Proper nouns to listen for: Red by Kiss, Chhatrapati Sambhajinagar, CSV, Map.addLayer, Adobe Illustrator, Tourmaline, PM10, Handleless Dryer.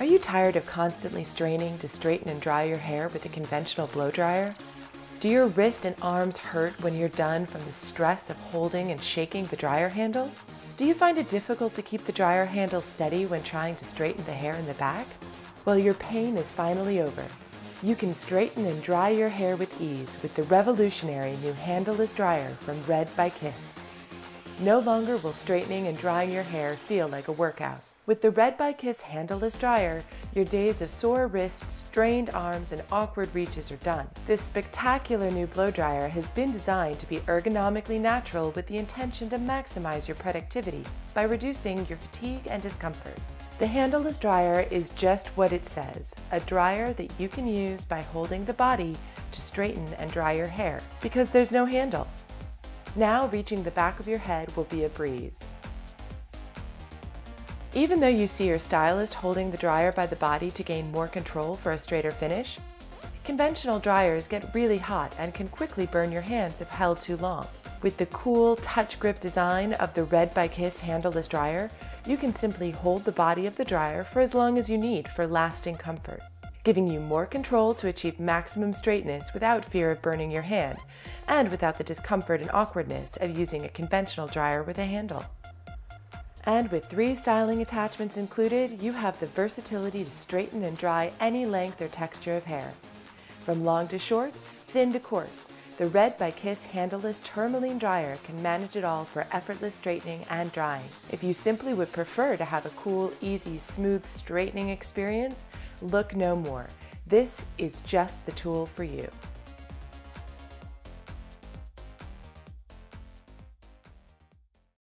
Are you tired of constantly straining to straighten and dry your hair with a conventional blow dryer? Do your wrist and arms hurt when you're done from the stress of holding and shaking the dryer handle? Do you find it difficult to keep the dryer handle steady when trying to straighten the hair in the back? Well, your pain is finally over. You can straighten and dry your hair with ease with the revolutionary new Handleless Dryer from Red by Kiss. No longer will straightening and drying your hair feel like a workout. With the Red by Kiss Handleless Dryer, your days of sore wrists, strained arms, and awkward reaches are done. This spectacular new blow dryer has been designed to be ergonomically natural with the intention to maximize your productivity by reducing your fatigue and discomfort. The Handleless Dryer is just what it says, a dryer that you can use by holding the body to straighten and dry your hair, because there's no handle. Now reaching the back of your head will be a breeze. Even though you see your stylist holding the dryer by the body to gain more control for a straighter finish, conventional dryers get really hot and can quickly burn your hands if held too long. With the cool touch grip design of the Red by Kiss Handleless Dryer, you can simply hold the body of the dryer for as long as you need for lasting comfort, giving you more control to achieve maximum straightness without fear of burning your hand and without the discomfort and awkwardness of using a conventional dryer with a handle. And with 3 styling attachments included, you have the versatility to straighten and dry any length or texture of hair. From long to short, thin to coarse, the Red by Kiss Handleless Tourmaline Dryer can manage it all for effortless straightening and drying. If you simply would prefer to have a cool, easy, smooth straightening experience, look no more. This is just the tool for you.